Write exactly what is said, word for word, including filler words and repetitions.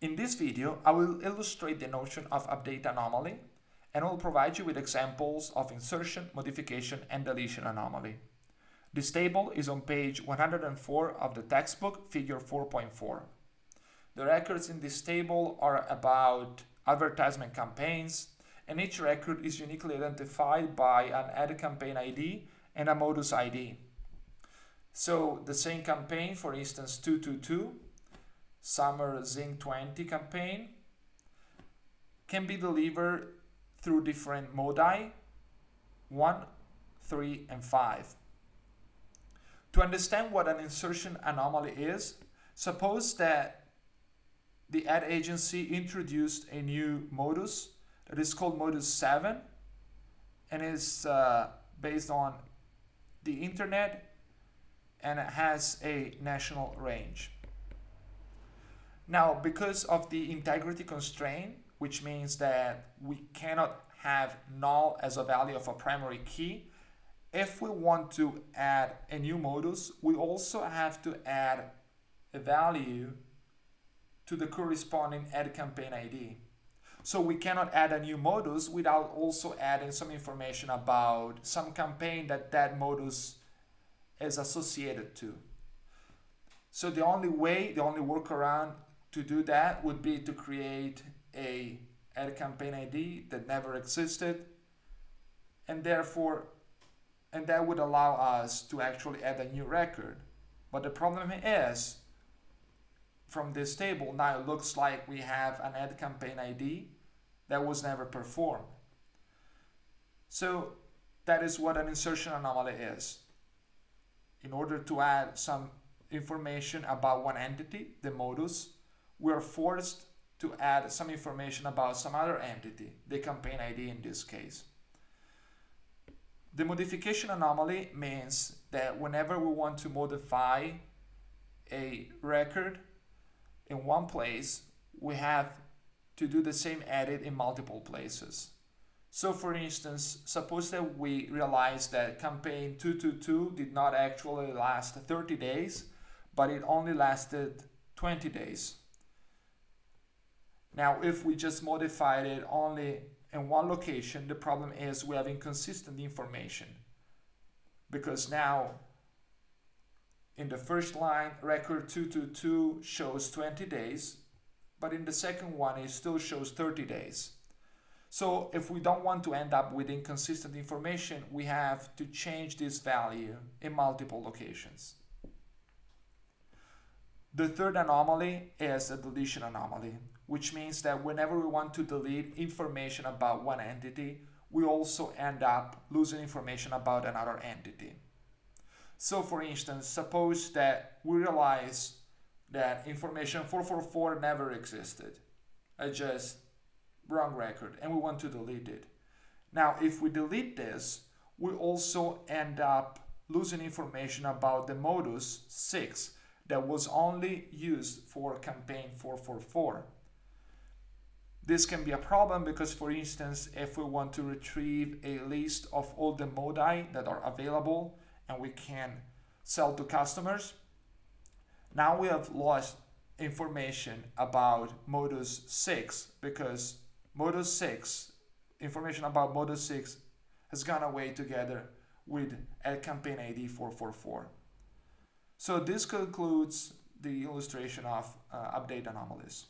In this video, I will illustrate the notion of update anomaly, and I will provide you with examples of insertion, modification, and deletion anomaly. This table is on page one hundred four of the textbook, figure four point four. The records in this table are about advertisement campaigns, and each record is uniquely identified by an ad campaign I D and a modus I D. So the same campaign, for instance, two two two, Summer Zinc twenty campaign, can be delivered through different modi, one, three, and five. To understand what an insertion anomaly is, suppose that the ad agency introduced a new modus that is called modus seven, and is uh, based on the internet, and it has a national range. Now, because of the integrity constraint, which means that we cannot have null as a value of a primary key, if we want to add a new modus, we also have to add a value to the corresponding ad campaign I D. So we cannot add a new modus without also adding some information about some campaign that that modus is associated to. So the only way, the only workaround to do that would be to create a ad campaign I D that never existed, and therefore, and that would allow us to actually add a new record. But the problem is, from this table now it looks like we have an ad campaign I D that was never performed. So that is what an insertion anomaly is. In order to add some information about one entity, the modus, we are forced to add some information about some other entity, the campaign I D in this case. The modification anomaly means that whenever we want to modify a record in one place, we have to do the same edit in multiple places. So for instance, suppose that we realize that campaign two two two did not actually last thirty days, but it only lasted twenty days. Now, if we just modified it only in one location, the problem is we have inconsistent information, because now in the first line, record two two two shows twenty days, but in the second one, it still shows thirty days. So if we don't want to end up with inconsistent information, we have to change this value in multiple locations. The third anomaly is a deletion anomaly, which means that whenever we want to delete information about one entity, we also end up losing information about another entity. So for instance, suppose that we realize that information four four four never existed. I just wrong record, and we want to delete it. Now, if we delete this, we also end up losing information about the modus six that was only used for campaign four four four. This can be a problem because, for instance, if we want to retrieve a list of all the modi that are available and we can sell to customers, now we have lost information about modus six, because modus six, information about modus six has gone away together with ad campaign I D four four four. So this concludes the illustration of uh, update anomalies.